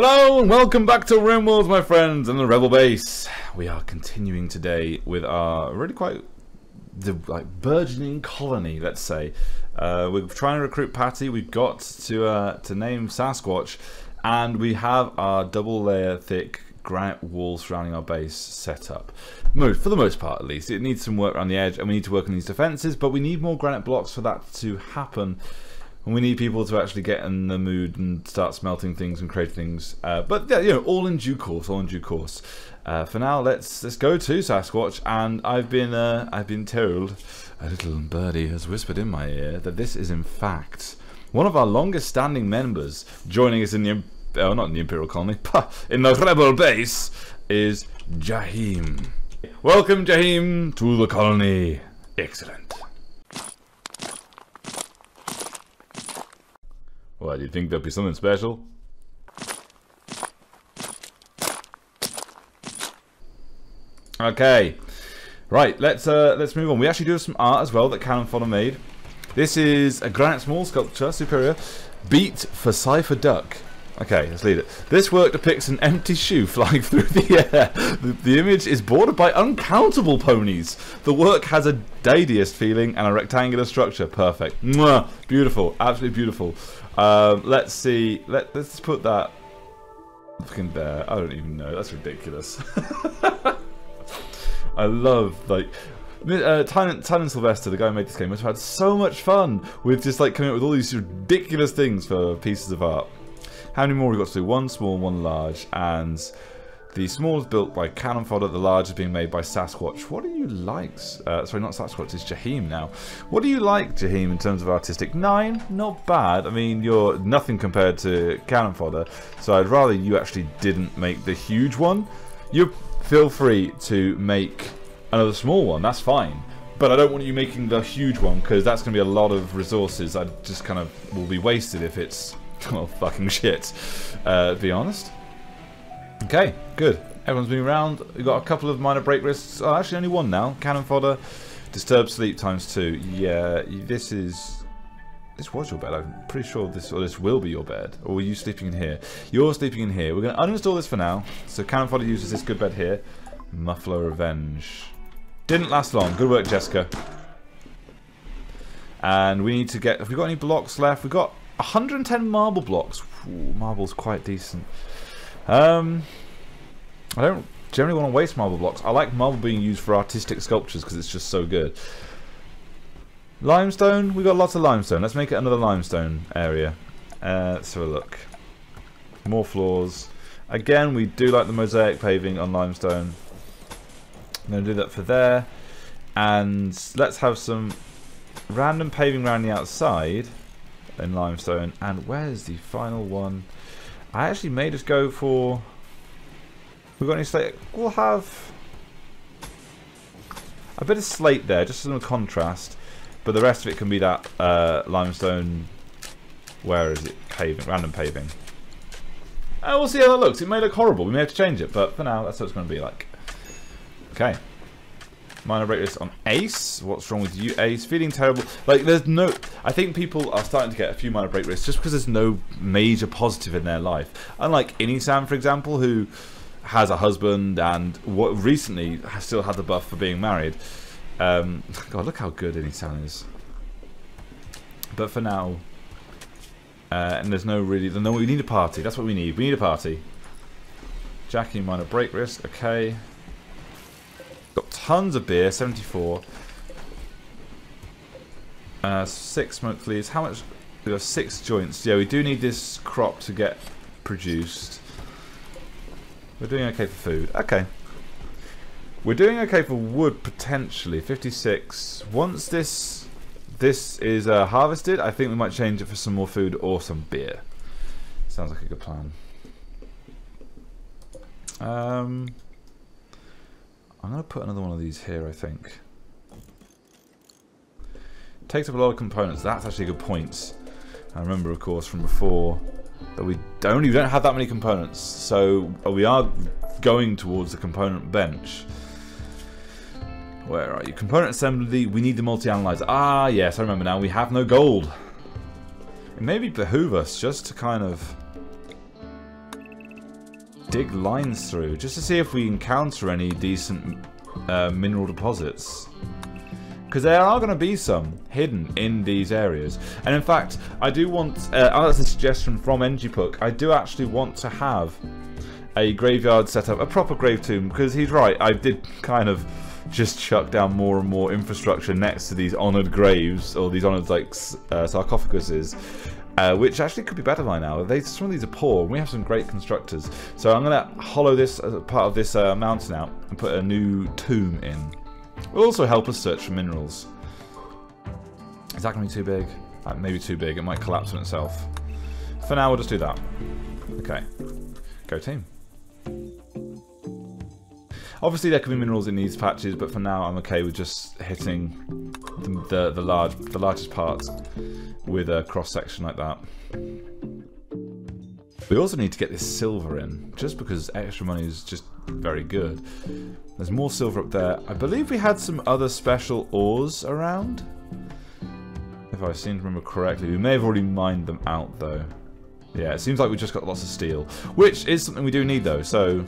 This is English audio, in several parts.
Hello and welcome back to RimWorld, my friends, and the Rebel Base. We are continuing today with our really quite burgeoning colony, let's say. We're trying to recruit Patty. We've got to name Sasquatch, and we have our double-layer thick granite wall surrounding our base set up. For the most part, at least. It needs some work around the edge, and we need to work on these defenses, but we need more granite blocks for that to happen. And we need people to actually get in the mood and start smelting things and creating things. But yeah, you know, all in due course, all in due course. For now, let's go to Sasquatch. And I've been told, a little birdie has whispered in my ear that this is in fact one of our longest standing members joining us in the not in the Imperial Colony, in the Rebel Base, is Jaheim. Welcome, Jaheim, to the colony. Excellent. Well, do you think there'll be something special? Okay, right. Let's move on. We actually do have some art as well that Cannon Fodder made. This is a granite small sculpture, superior beat for Cipher Duck. Okay, let's leave it. This work depicts an empty shoe flying through the air. The image is bordered by uncountable ponies. The work has a dadaist feeling and a rectangular structure. Perfect. Mwah! Beautiful. Absolutely beautiful. Let's see. Let's put that fucking there. I don't even know. That's ridiculous. I love, like... Tynan Sylvester, the guy who made this game, must have had so much fun with just, like, coming up with all these ridiculous things for pieces of art. How many more we got to do? One small, one large, and the small is built by Cannon Fodder, the large is being made by Sasquatch. What do you like? Sorry, not Sasquatch, it's Jaheim now. What do you like, Jaheim, in terms of artistic? 9? Not bad. I mean, you're nothing compared to Cannon Fodder, so I'd rather you actually didn't make the huge one. You feel free to make another small one, that's fine. But I don't want you making the huge one, because that's going to be a lot of resources. I just kind of will be wasted if it's... well, fucking shit, to be honest. Okay, good. Everyone's been around. We've got a couple of minor break risks. Oh, actually, only one now. Cannon Fodder. Disturbed sleep ×2. Yeah, this is... this was your bed. I'm pretty sure this, or this will be your bed. Or were you sleeping in here? You're sleeping in here. We're going to uninstall this for now. So Cannon Fodder uses this good bed here. Muffler Revenge. Didn't last long. Good work, Jessica. And we need to get... have we got any blocks left? We've got... 110 marble blocks. Ooh, marble's quite decent. I don't generally want to waste marble blocks. I like marble being used for artistic sculptures because it's just so good. Limestone. We've got lots of limestone. Let's make it another limestone area. Let's have a look. More floors. Again, we do like the mosaic paving on limestone. I'm going to do that for there. And let's have some random paving around the outside in limestone. And where's the final one? I actually may just go for... we got any slate? We'll have a bit of slate there, just some contrast, but the rest of it can be that limestone. Where is it? Paving, random paving. And we'll see how that looks. It may look horrible. We may have to change it, but for now, that's what it's going to be like. Okay. Minor break list on Ace. What's wrong with you, Ace? Feeling terrible. Like, there's no... I think people are starting to get a few minor break lists just because there's no major positive in their life. Unlike Inisan, for example, who has a husband and recently has still had the buff for being married. God, look how good Inisan is. But for now... and there's no really... no, we need a party. That's what we need. We need a party. Jackie, minor break risk. Okay. Got tons of beer, 74. 6 smoked leaves. How much? We have 6 joints. Yeah, we do need this crop to get produced. We're doing okay for food. Okay. We're doing okay for wood, potentially. 56. Once this is harvested, I think we might change it for some more food or some beer. Sounds like a good plan. I'm going to put another one of these here, I think. Takes up a lot of components. That's actually a good point. I remember, of course, from before that we don't have that many components. So we are going towards the component bench. Where are you? Component assembly. We need the multi-analyzer. Ah, yes, I remember now. We have no gold. It may behoove us just to kind of dig lines through, just to see if we encounter any decent mineral deposits. Because there are going to be some hidden in these areas. And in fact, I do want, that's a suggestion from NGPook, I do actually want to have a graveyard set up, a proper grave tomb, because he's right, I did kind of just chuck down more and more infrastructure next to these honoured graves, or these honoured, like, sarcophaguses, which actually could be better by now. Some of these are poor, and we have some great constructors. So I'm going to hollow this part of this mountain out and put a new tomb in. It will also help us search for minerals. Is that going to be too big? That may be too big, it might collapse on itself. For now, we'll just do that. Okay. Go team. Obviously there could be minerals in these patches, but for now I'm okay with just hitting the largest part with a cross section like that. We also need to get this silver in, just because extra money is just very good. There's more silver up there. I believe we had some other special ores around, if I seem to remember correctly. We may have already mined them out though. Yeah, it seems like we just got lots of steel, which is something we do need though, so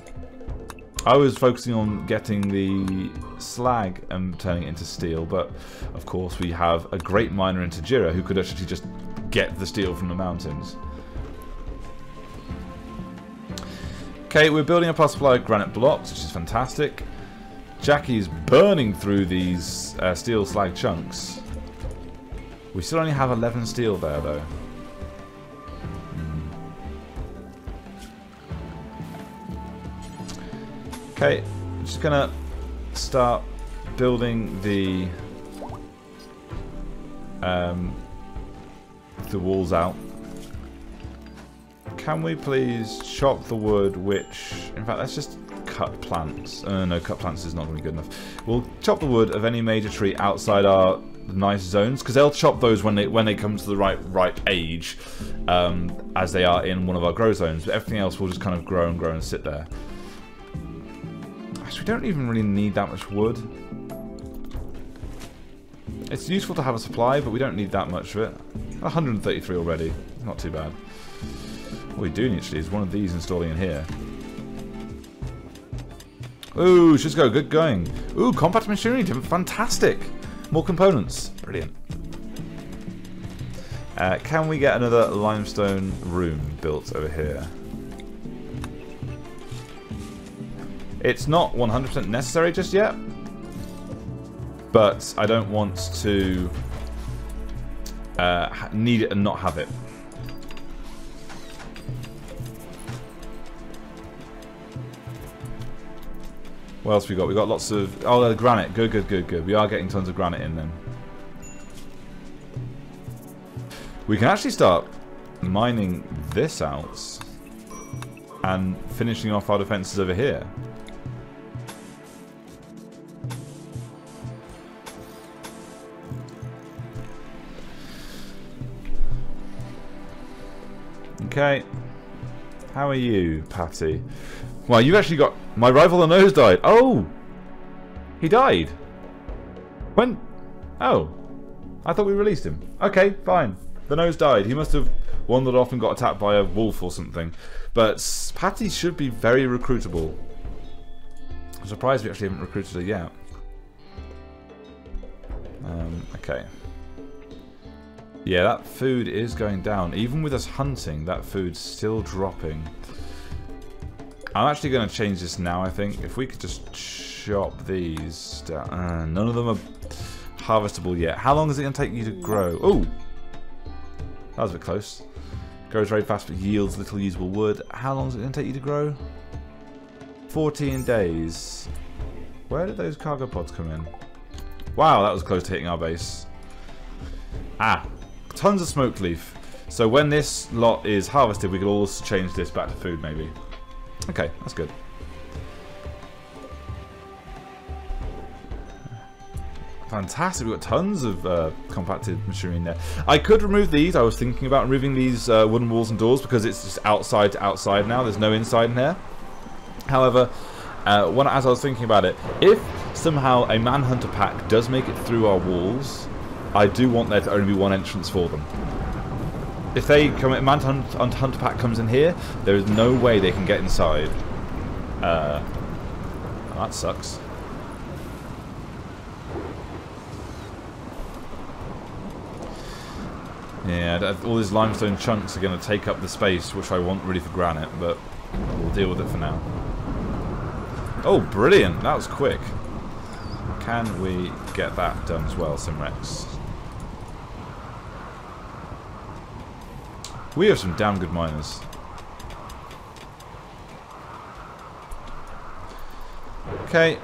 I was focusing on getting the slag and turning it into steel, but of course we have a great miner in Tajira who could actually just get the steel from the mountains. Okay, we're building up our supply of granite blocks, which is fantastic. Jackie's burning through these steel slag chunks. We still only have 11 steel there though. Okay, I'm just gonna start building the walls out. Can we please chop the wood? Which, in fact, let's just cut plants. No, cut plants is not gonna be good enough. We'll chop the wood of any major tree outside our nice zones, because they'll chop those when they come to the right age, as they are in one of our grow zones. But everything else will just kind of grow and grow and sit there. We don't even really need that much wood. It's useful to have a supply, but we don't need that much of it. 133 already. Not too bad. What we do need actually is one of these installing in here. Ooh, Shazgo, good going. Ooh, compact machinery, fantastic. More components. Brilliant. Can we get another limestone room built over here? It's not 100% necessary just yet, but I don't want to need it and not have it. What else we got? We got lots of... Oh, the granite. Good, good, good, good. We are getting tons of granite in then. We can actually start mining this out and finishing off our defenses over here. Okay, how are you, Patty? Well, you've actually got... My rival on those died. Oh! He died. When? Oh. I thought we released him. Okay, fine. The nose died. He must have wandered off and got attacked by a wolf or something. But Patty should be very recruitable. I'm surprised we actually haven't recruited her yet. Okay. Yeah, that food is going down. Even with us hunting, that food's still dropping. I'm actually going to change this now, I think. If we could just chop these down. None of them are harvestable yet. How long is it going to take you to grow? Oh! That was a bit close. Grows very fast but yields little usable wood. How long is it going to take you to grow? 14 days. Where did those cargo pods come in? Wow, that was close to hitting our base. Ah, tons of smoked leaf. So when this lot is harvested, we could also change this back to food, maybe. Okay, that's good. Fantastic, we've got tons of compacted machinery in there. I could remove these. I was thinking about removing these wooden walls and doors because it's just outside to outside now. There's no inside in here. However, as I was thinking about it, if somehow a manhunter pack does make it through our walls, I do want there to only be one entrance for them. If a manhunter pack comes in here, there is no way they can get inside. Well, that sucks. Yeah, all these limestone chunks are going to take up the space, which I want really for granite, but we'll deal with it for now. Oh, brilliant! That was quick. Can we get that done as well, Simrex? We have some damn good miners. Okay.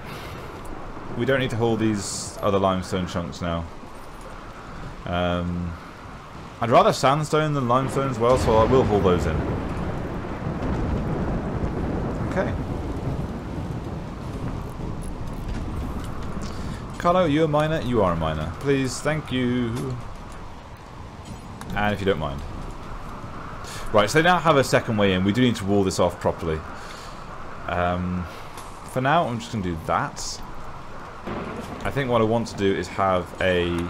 We don't need to haul these other limestone chunks now. I'd rather sandstone than limestone as well, so I will haul those in. Okay. Carlo, are you a miner? You are a miner. Please, thank you. And if you don't mind. Right, so they now have a second way in. We do need to wall this off properly. For now, I'm just going to do that. I think what I want to do is have a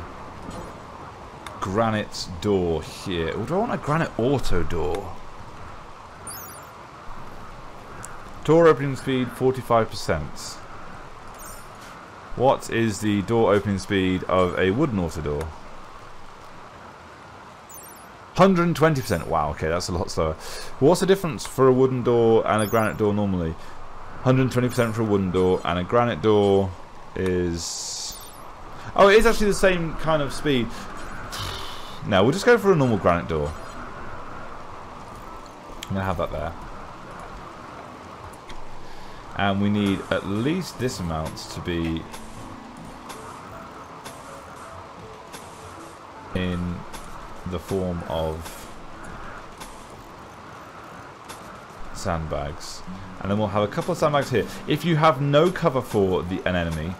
granite door here. Or do I want a granite auto door? Door opening speed 45%. What is the door opening speed of a wooden auto door? 120%. Wow, okay, that's a lot slower. What's the difference for a wooden door and a granite door normally? 120% for a wooden door, and a granite door is... Oh, it is actually the same kind of speed. No, we'll just go for a normal granite door. I'm going to have that there. And we need at least this amount to be in the form of sandbags, and then we'll have a couple of sandbags here. If you have no cover for an enemy,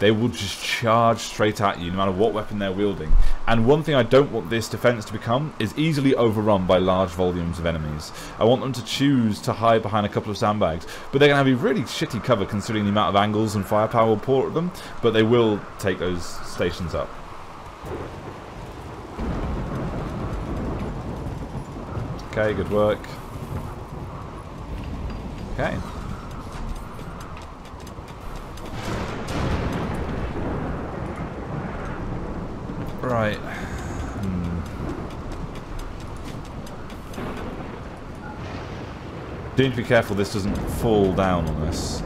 they will just charge straight at you no matter what weapon they're wielding. And one thing I don't want this defense to become is easily overrun by large volumes of enemies. I want them to choose to hide behind a couple of sandbags, but they're going to have a really shitty cover considering the amount of angles and firepower we'll pour at them, but they will take those stations up. Okay, good work. Okay. Right. Do need to be careful this doesn't fall down on us.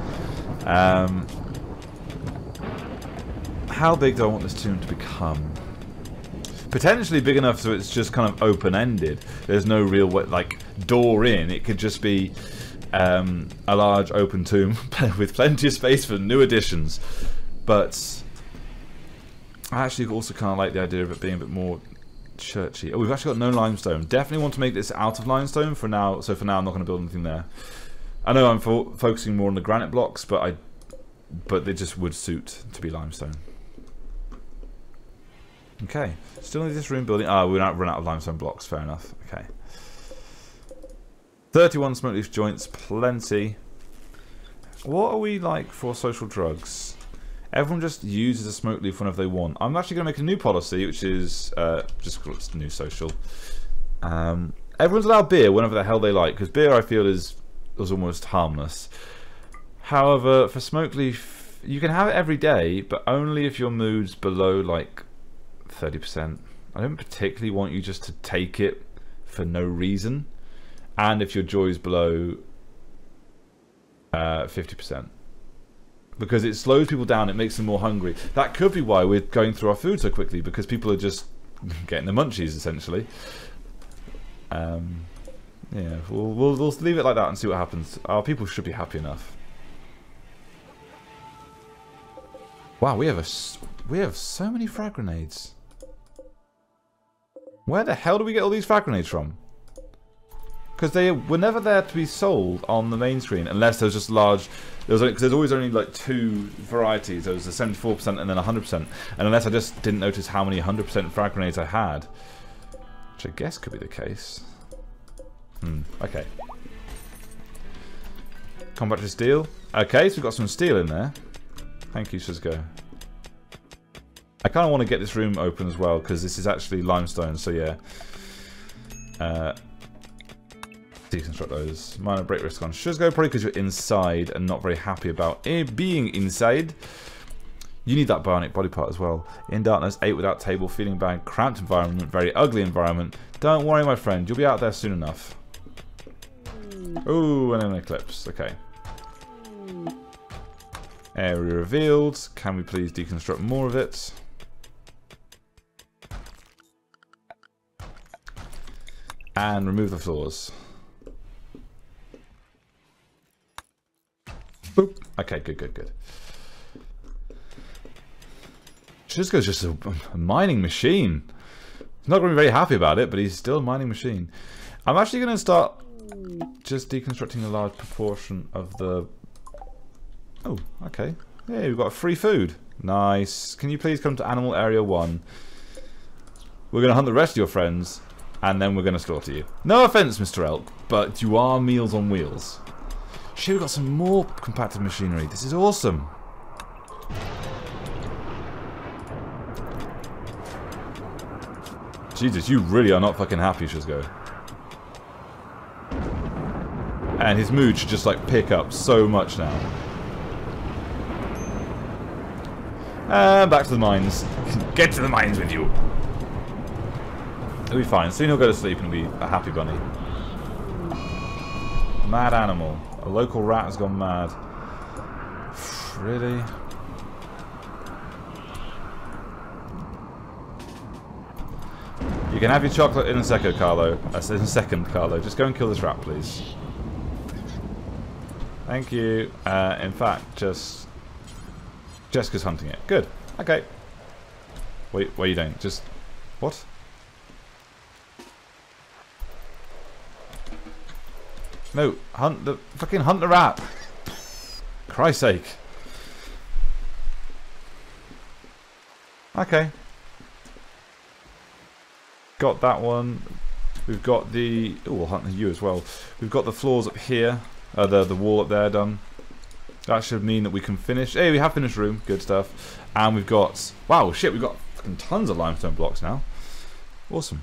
How big do I want this tomb to become? Potentially big enough so it's just kind of open-ended. There's no real like door in. It could just be a large open tomb with plenty of space for new additions. But I actually also kind of like the idea of it being a bit more churchy. Oh, we've actually got no limestone. Definitely want to make this out of limestone for now. So for now, I'm not going to build anything there. I know I'm focusing more on the granite blocks, but they just would suit to be limestone. Okay, still in this room building. Ah, we're not run out of limestone blocks, fair enough. Okay. 31 smoke leaf joints, plenty. What are we like for social drugs? Everyone just uses a smoke leaf whenever they want. I'm actually going to make a new policy, which is just call it new social. Everyone's allowed beer whenever the hell they like, because beer I feel is almost harmless. However, for smoke leaf, you can have it every day, but only if your mood's below like 30%. I don't particularly want you just to take it for no reason, and if your joy is below 50%, because it slows people down, it makes them more hungry. That could be why we're going through our food so quickly, because people are just getting the munchies essentially. Yeah, we'll leave it like that and see what happens. Our people should be happy enough. Wow, we have so many frag grenades. Where the hell do we get all these frag grenades from? Because they were never there to be sold on the main screen, unless there's just large. There's always only like two varieties. There was the 74% and then 100%. And unless I just didn't notice how many 100% frag grenades I had, which I guess could be the case. Okay. Combat to steel. Okay, so we've got some steel in there. Thank you, Shazgo. I kind of want to get this room open as well, because this is actually limestone, so yeah. deconstruct those. Minor brake risk on Shuzgo, probably because you're inside and not very happy about being inside. You need that bionic body part as well. In darkness, ate without table, feeling bad, cramped environment, very ugly environment. Don't worry, my friend, you'll be out there soon enough. Ooh, and an eclipse. Okay. Area revealed. Can we please deconstruct more of it? And remove the floors. Boop. Okay, good, good, good. Shizuko's just a mining machine. He's not going to be very happy about it, but he's still a mining machine. I'm actually going to start just deconstructing a large proportion of the... Oh, okay. Hey, we've got free food. Nice. Can you please come to Animal Area 1? We're going to hunt the rest of your friends, and then we're going to slaughter you. No offense, Mr. Elk, but you are Meals on Wheels. Shit, we've got some more compacted machinery. This is awesome. Jesus, you really are not fucking happy, Shazgo. And his mood should just, like, pick up so much now. And back to the mines. Get to the mines with you. It'll be fine. Soon he'll go to sleep and be a happy bunny. Mad animal. A local rat has gone mad. Really? You can have your chocolate in a second, Carlo. Just go and kill this rat, please. Thank you. In fact, just... Jessica's hunting it. Good. Okay. What are you doing? Just... What? No. Hunt the... Fucking hunt the rat. Christ's sake. Okay. Got that one. We've got the... Oh, we'll hunt you as well. We've got the floors up here. The wall up there done. That should mean that we can finish. Hey, we have finished room. Good stuff. And we've got... Wow, shit, we've got fucking tons of limestone blocks now. Awesome.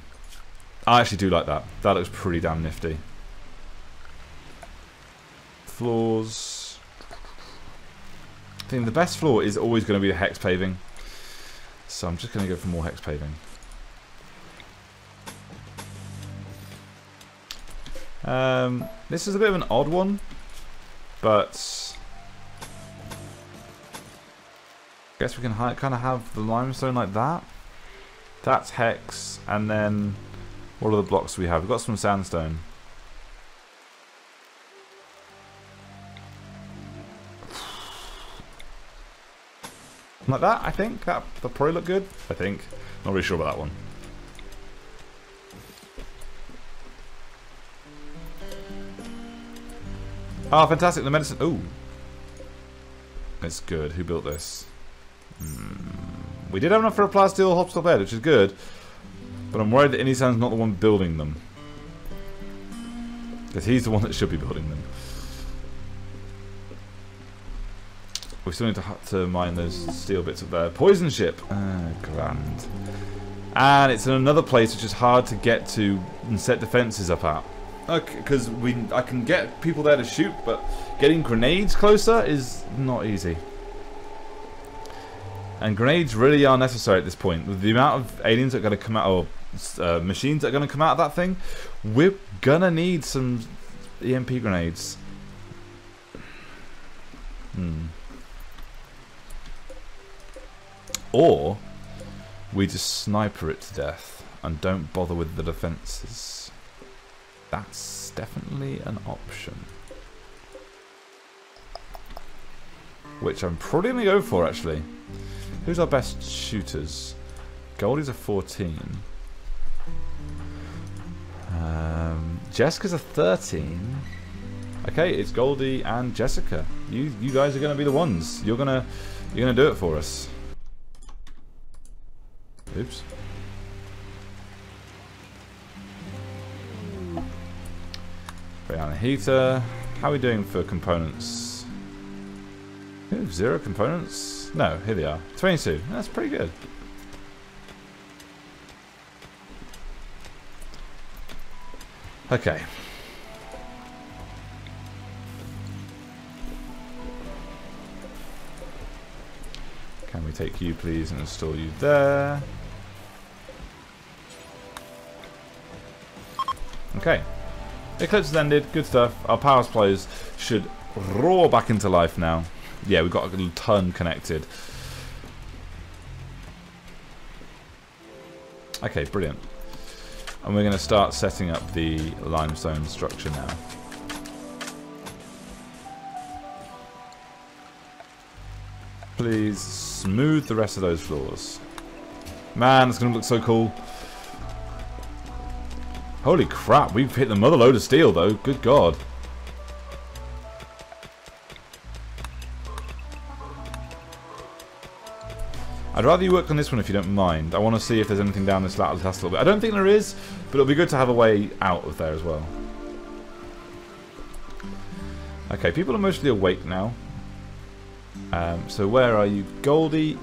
I actually do like that. That looks pretty damn nifty. Floors. I think the best floor is always going to be the hex paving. So I'm just going to go for more hex paving. This is a bit of an odd one, but I guess we can kind of have the limestone like that. That's hex, and then what are the blocks we have? We've got some sandstone. Like that, I think. That'll probably look good, I think. Not really sure about that one. Ah, oh, fantastic, the medicine. Ooh. It's good. Who built this? We did have enough for a plasteel hospital bed, which is good. But I'm worried that Inisan's not the one building them. Because he's the one that should be building them. We still need to mine those steel bits up there. Poison ship. Grand. And it's in another place which is hard to get to and set defences up at. Okay, because I can get people there to shoot, but getting grenades closer is not easy. And grenades really are necessary at this point. With the amount of aliens that are going to come out, or machines that are going to come out of that thing, we're going to need some EMP grenades. Or we just sniper it to death and don't bother with the defenses. That's definitely an option. Which I'm probably going to go for, actually. Who's our best shooters? Goldie's a 14. Jessica's a 13. Okay, it's Goldie and Jessica. You guys are going to be the ones. You're gonna do it for us. Oops. Heater, how are we doing for components? Ooh, 0 components? No, here they are. 22. That's pretty good. Okay. me take you, please, and install you there. Okay. Eclipse has ended. Good stuff. Our power supplies should roar back into life now. Yeah, we've got a ton connected. Okay, brilliant. And we're going to start setting up the limestone structure now. Please smooth the rest of those floors. Man, it's going to look so cool. Holy crap, we've hit the mother load of steel though. Good God. I'd rather you work on this one if you don't mind. I want to see if there's anything down this last little bit. I don't think there is, but it'll be good to have a way out of there as well. Okay, people are mostly awake now. So where are you? Goldie,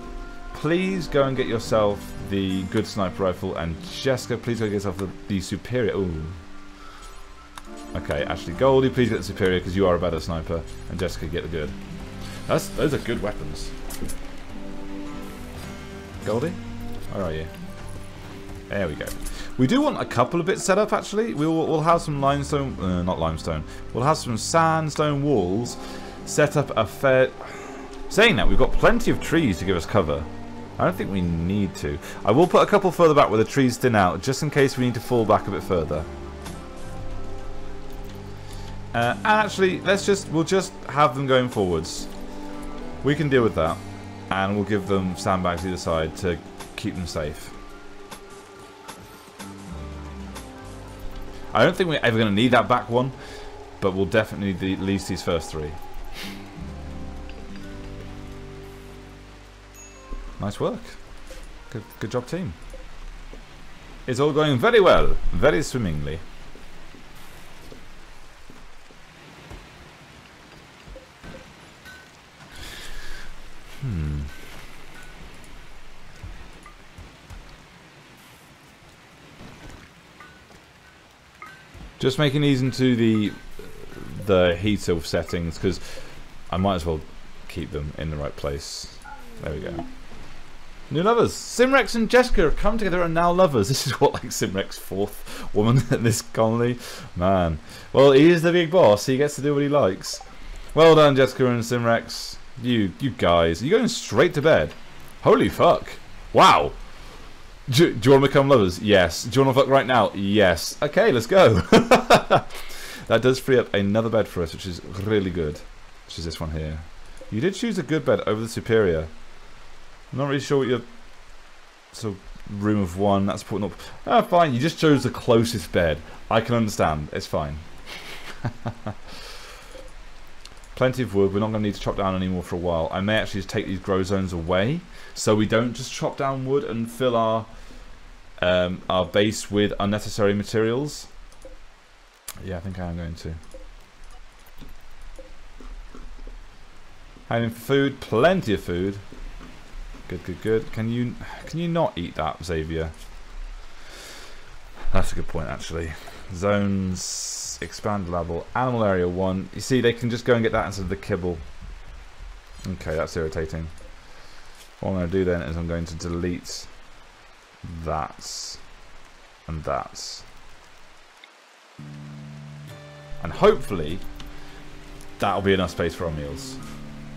please go and get yourself the good sniper rifle. And Jessica, please go get yourself the superior. Ooh. Okay, actually, Goldie, please get the superior because you are a better sniper. And Jessica, get the good. Those are good weapons. Goldie, where are you? There we go. We do want a couple of bits set up, actually. We'll have some limestone... not limestone. We'll have some sandstone walls set up a fair... Saying that, we've got plenty of trees to give us cover. I don't think we need to. I will put a couple further back where the trees thin out, just in case we need to fall back a bit further. And actually, we'll just have them going forwards. We can deal with that. And we'll give them sandbags either side to keep them safe. I don't think we're ever going to need that back one, but we'll definitely need at least these first three. Nice work. Good job, team. It's all going very well, very swimmingly. Just making these into the heater settings because I might as well keep them in the right place. There we go. New lovers. Simrex and Jessica have come together and now lovers. This is what, like, Simrex's fourth woman in this colony. Man. Well, he is the big boss. He gets to do what he likes. Well done, Jessica and Simrex. You guys. Are you going straight to bed? Holy fuck. Wow. Do you want to become lovers? Yes. Do you want to fuck right now? Yes. Okay, let's go. That does free up another bed for us, which is really good. Which is this one here. You did choose a good bed over the superior. I'm not really sure what your... So, room of one. That's important. Ah, fine. You just chose the closest bed. I can understand. It's fine. Plenty of wood. We're not going to need to chop down anymore for a while. I may actually just take these grow zones away, so we don't just chop down wood and fill our base with unnecessary materials. Yeah, I think I am going to. Hiding for food. Plenty of food. Good, good, good. Can you not eat that, Xavier? That's a good point, actually. Zones. Expand level. Animal area 1. You see, they can just go and get that instead of the kibble. Okay, that's irritating. What I'm going to do then is I'm going to delete that and that. And hopefully that'll be enough space for our meals.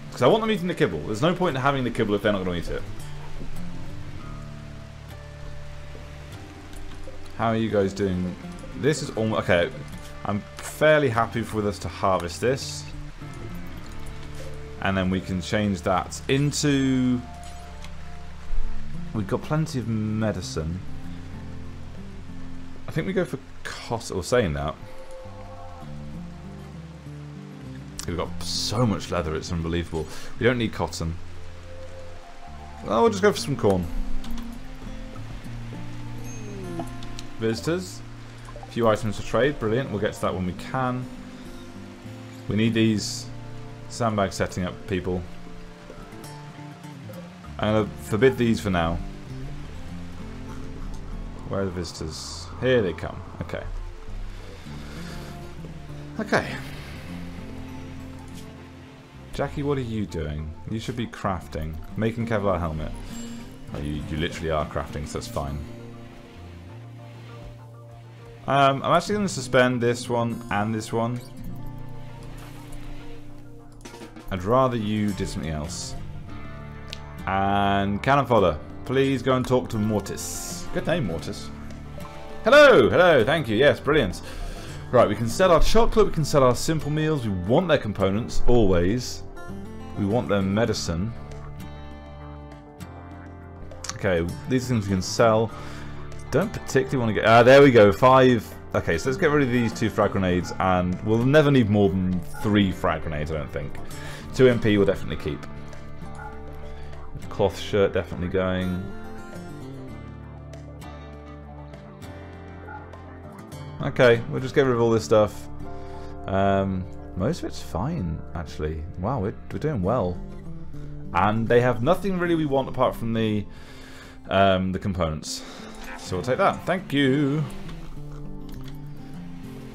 Because I want them eating the kibble. There's no point in having the kibble if they're not going to eat it. How are you guys doing? This is almost... Okay. I'm fairly happy with us to harvest this. And then we can change that into... We've got plenty of medicine. I think we go for cost... Or saying that. We've got so much leather, it's unbelievable. We don't need cotton. Oh, we'll just go for some corn. Visitors. Few items to trade, brilliant. We'll get to that when we can. We need these sandbag setting up people. I'm going to forbid these for now. Where are the visitors? Here they come. Okay. Okay. Jackie, what are you doing? You should be crafting. Making Kevlar helmet. Oh, you literally are crafting, so that's fine. I'm actually going to suspend this one and this one. I'd rather you did something else. And Cannon Fodder, please go and talk to Mortis. Good name, Mortis. Hello, hello, thank you. Yes, brilliant. Right, we can sell our chocolate, we can sell our simple meals. We want their components, always. We want their medicine. Okay, these things we can sell. Don't particularly want to get... Ah, there we go, 5. Okay, so let's get rid of these 2 frag grenades, and we'll never need more than 3 frag grenades, I don't think. 2 MP we'll definitely keep. Cloth shirt definitely going. Okay, we'll just get rid of all this stuff. Most of it's fine, actually. Wow, we're doing well. And they have nothing really we want apart from the components. So we'll take that. Thank you.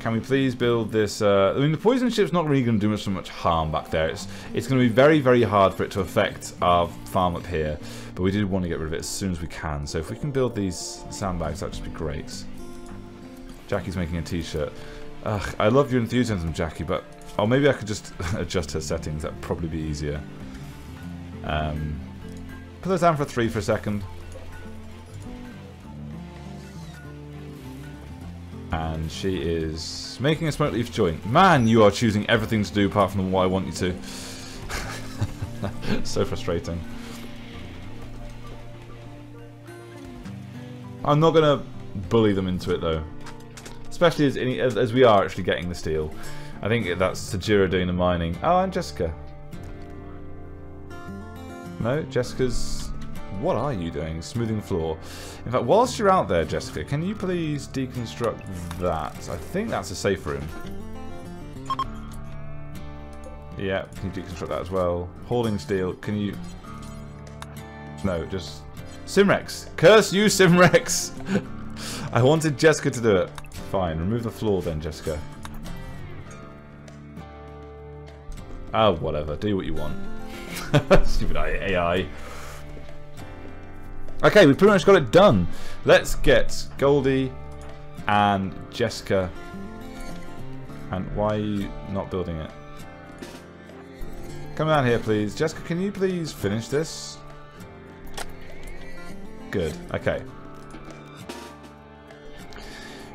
Can we please build this? I mean, the poison ship's not really going to do much harm back there. It's going to be very, very hard for it to affect our farm up here. But we did want to get rid of it as soon as we can. So if we can build these sandbags, that'd just be great. Jackie's making a t-shirt. Ugh, I love your enthusiasm, Jackie, but... Oh, maybe I could just adjust her settings. That'd probably be easier. Put those down for 3 for a second. And she is making a smoke leaf joint. Man, you are choosing everything to do apart from what I want you to. So frustrating. I'm not going to bully them into it, though. Especially as we are actually getting the steel. I think that's Tajira doing the mining. Oh, and Jessica. No, Jessica's... What are you doing? Smoothing the floor. In fact, whilst you're out there, Jessica, can you please deconstruct that? I think that's a safe room. Yeah, can you deconstruct that as well? Hauling steel, can you... No, just... Simrex! Curse you, Simrex! I wanted Jessica to do it. Fine, remove the floor then, Jessica. Oh, whatever. Do what you want. Stupid AI. Okay, we pretty much got it done. Let's get Goldie and Jessica. And why are you not building it? Come down here, please. Jessica, can you please finish this? Good. Okay.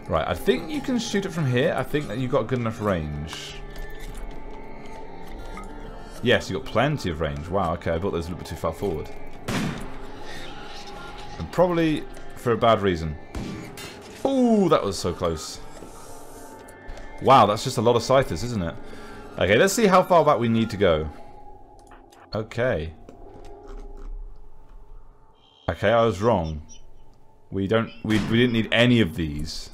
Right, I think you can shoot it from here. I think that you've got good enough range. Yes, you've got plenty of range. Wow, okay, I built those a little bit too far forward. And probably for a bad reason. Ooh, that was so close. Wow, that's just a lot of Scythers, isn't it? Okay, let's see how far back we need to go. Okay. Okay, I was wrong. We didn't need any of these.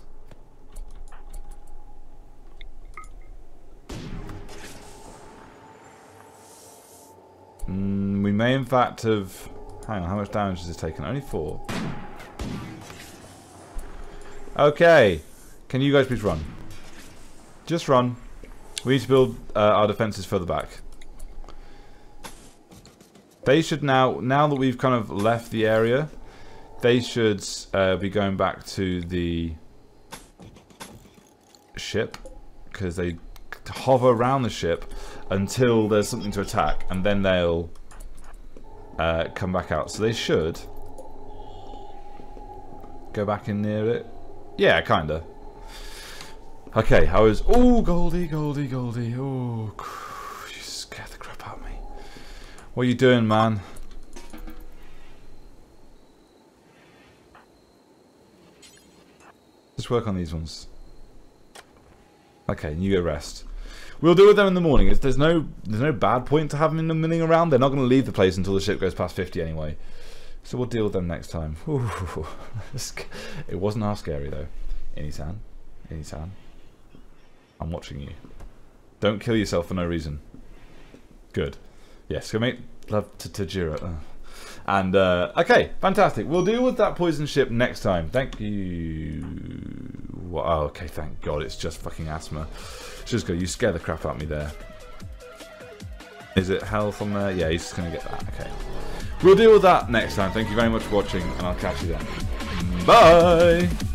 We may in fact have... Hang on, how much damage has this taken? Only 4. Okay. Can you guys please run? Just run. We need to build our defenses further back. They should now that we've kind of left the area, they should be going back to the ship. Because they hover around the ship until there's something to attack. And then they'll... come back out. So they should go back in near it. Yeah, kinda. Okay, I was... Ooh, Goldie. Ooh, you scared the crap out of me. What are you doing, man? Just work on these ones. Okay, you go rest. We'll deal with them in the morning. There's no bad point to having them milling around. They're not going to leave the place until the ship goes past 50 anyway. So we'll deal with them next time. Ooh, it wasn't half scary though. Inisan, I'm watching you. Don't kill yourself for no reason. Good. Yes, go make love to Tajira. And okay, fantastic. We'll deal with that poison ship next time. Thank you. Oh, okay, thank God. It's just fucking asthma. Shazgo, you scare the crap out of me there. Is it health on there? Yeah, he's just going to get that. Okay. We'll deal with that next time. Thank you very much for watching, and I'll catch you then. Bye!